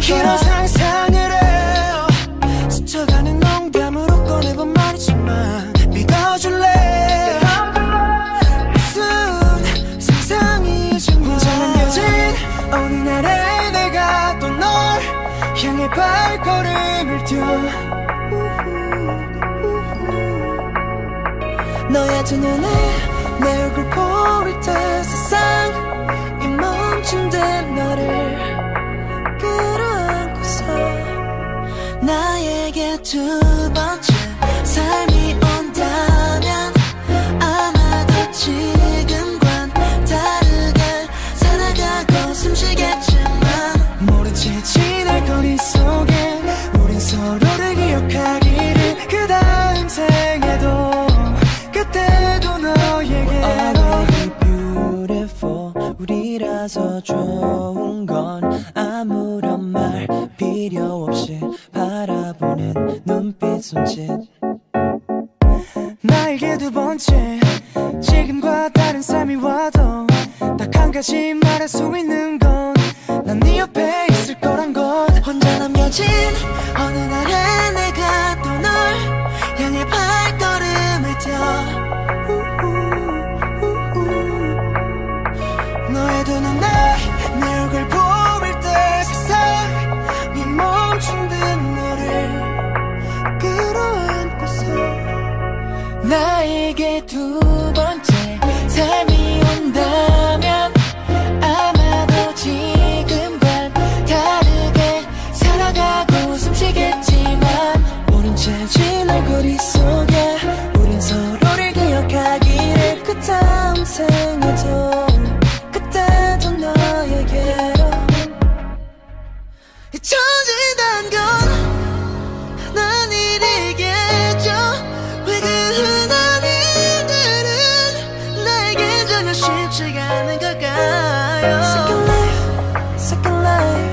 키로 상상을 해요. 스쳐가는 농담으로 꺼내본 말이지만 믿어줄래? 무슨 상상이 정말 혼자는 여진 어느 날에 내가 또 널 향해 발걸음을 띄워 너의 두 눈에 내 얼굴 보일 때 세상이 멈춘 듯 너를 나에게 두 번째 삶이 온다면 아마도 지금과는 다르게 살아가고 숨쉬겠지만 모른 채 지날 거리 속에 우린 서로를 기억하기를 그 다음 생에도 그때도 너에게 Already beautiful 우리라서 좋은 건 아무런 말 필요 없이 바라보는 눈빛 손짓 나에게 두 번째 지금과 다른 삶이 와도 딱 한 가지 말할 수 있는 건 난 네 옆에 있을 거란 것 혼자 남겨진 어느 날에 내가 또 널 향해 발걸음을 펴 너의 두 눈에 내 얼굴 보일 때 세상이 멈춘 듯 나에게 두 번째 삶이 온다면 아마도 지금과 다르게 살아가고 숨쉬겠지만 모른 채 지날 거리 속에 우린 서로를 기억하기를 그 다음 생에도 그때도 너에게로 잊혀진단 건 난 이리겠죠 흔한 일들은 나에겐 전혀 쉽지가 않은 걸까요 Second Life, Second Life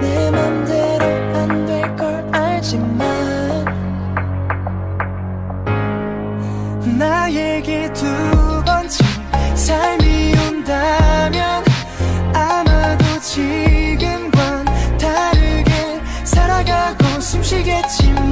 내 맘대로 안 될 걸 알지만 나에게 두 번째 삶이 온다면 아마도 지금과는 다르게 살아가고 숨 쉬겠지만